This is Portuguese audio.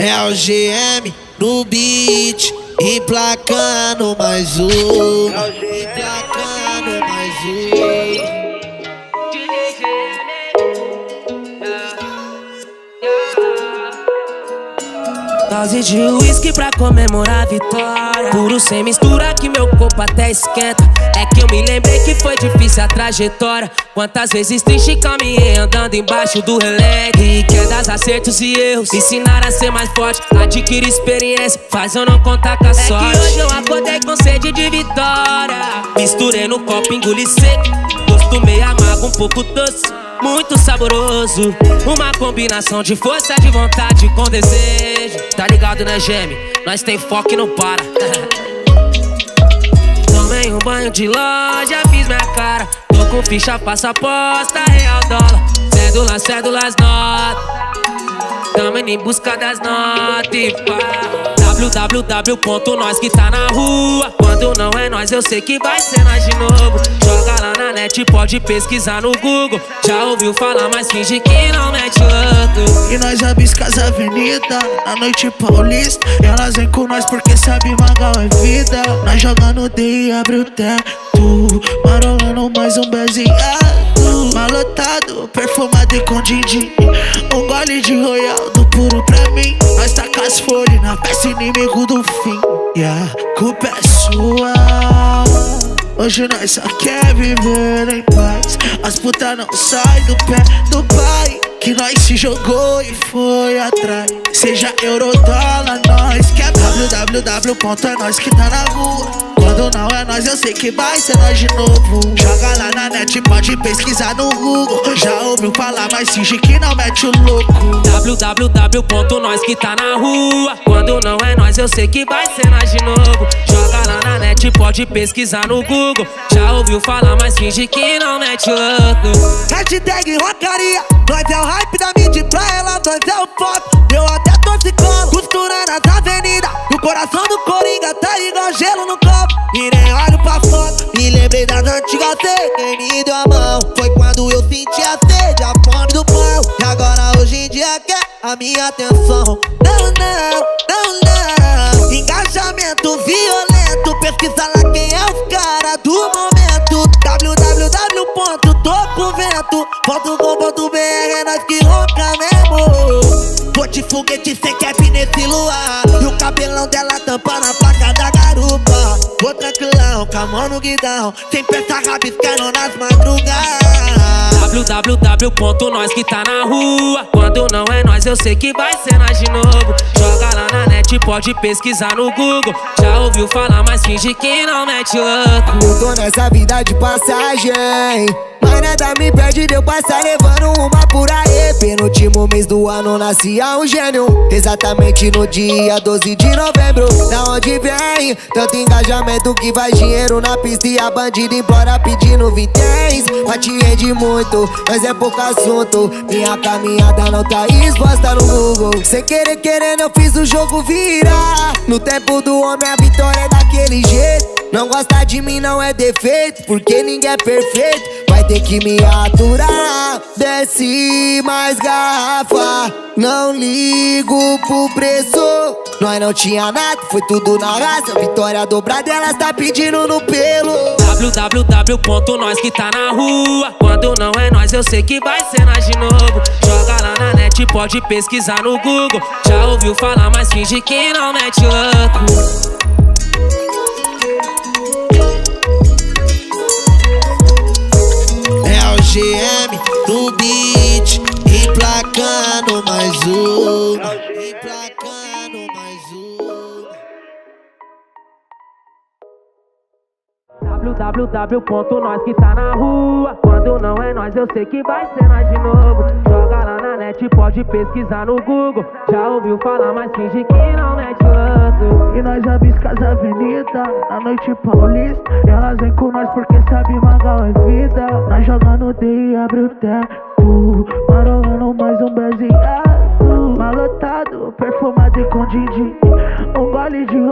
É o GM no beat, emplacando mais um, emplacando mais um. Dose de uísque pra comemorar a vitória, puro sem mistura que meu corpo até esquenta. É que eu me lembrei que foi difícil a trajetória, quantas vezes triste caminhei andando embaixo do relegue. Quedas, acertos e erros ensinar a ser mais forte, adquirir experiência, faz eu não contar com a sorte. É que hoje eu acordei com sede de vitória, misturei no copo, engoli seco, gosto meio amargo, um pouco doce, muito saboroso, uma combinação de força de vontade com desejo. Tá ligado, né, GM? Nós tem foco e não para. Tomei um banho de loja, fiz minha cara, tô com ficha, passa aposta, real, dólar, cédula, cédulas, notas, tamo indo em busca das notas e pá. www. Nós que tá na rua, quando não é nós eu sei que vai ser nós de novo. Joga lá na net, pode pesquisar no Google, já ouviu falar, mas finge que não mete outro. E nós abiscas a avenida, na noite paulista, e elas vêm com nós porque sabe magal é vida. Nós joga no D e abre o teto, marolando mais um baseado, malotado, perfumado e com din-din, um gole de royal do puro pra mim. Nós taca as folhas na peça inimigo do fim, e a culpa é sua. Hoje nós só quer viver em paz, as putas não saem do pé do pai que nós se jogou e foi atrás. Seja eurodólar, nós que é www. É nós que tá na rua, quando não é nós eu sei que vai ser nós de novo. Joga lá na net, pode pesquisar no Google, já ouviu falar, mas finge que não mete o louco. www. Nós que tá na rua, quando não é nós eu sei que vai ser nós de novo. Joga lá na net, pode pesquisar no Google, já ouviu falar, mas finge que não mete o louco. Hashtag rocaria, nós é o hype da mid pra ela, nós é o pop. Eu até tô ficando, costurando as avenidas, o coração do Coringa tá igual gelo no copo. E nem olho pra foto, me lembrei das antigas. Quem me deu a mão foi quando eu senti a sede, a fome do pão. E agora hoje em dia quer a minha atenção. Não, não, não, não. Engajamento violento, pesquisa lá quem é os cara do momento. www.tocovento.com.br, é nós que ronca mesmo. Vou de foguete sem cap nesse luar, e o cabelão dela tampa na placa da garupa. Vou tranquilão, com a mão no guidão, sem pensar, rabiscando nas madrugadas. www. Nós que tá na rua, quando não é nós eu sei que vai ser nós de novo. Joga lá na net, pode pesquisar no Google, já ouviu falar, mas finge que não mete louco. Eu tô nessa vida de passagem, mas nada me perde de eu passar levando uma por aí. Penúltimo mês do ano nascia um gênio, exatamente no dia 12 de novembro. Da onde vem tanto engajamento que faz dinheiro na pista, e a bandida embora pedindo vinténs. Mas te rende muito, mas é pouco assunto, minha caminhada não tá exposta no Google. Sem querer querendo eu fiz o jogo virar, no tempo do homem a vitória é daquele jeito. Não gosta de mim não é defeito, porque ninguém é perfeito, vai ter que me aturar. Desce mais garrafa, não ligo pro preço. Nós não tinha nada, foi tudo na raça, vitória dobrada, ela tá pedindo no pelo. www. Nós que tá na rua, quando não é nós eu sei que vai ser nós de novo. Joga lá na net, pode pesquisar no Google, já ouviu falar, mas finge que não mete louco. GM do beat, emplacando mais um, emplacando mais um. www. Nós que tá na rua, quando não é nós eu sei que vai ser nós de novo. Joga lá na net, pode pesquisar no Google, já ouviu falar, mas finge que não mete outro. E nós abisca as avenidas, na noite paulista, e elas vêm com nós porque sabe magal é vida. Nós joga no D e abre o teto, marolando mais um baseado, malotado, perfumado e com din-din, um gole de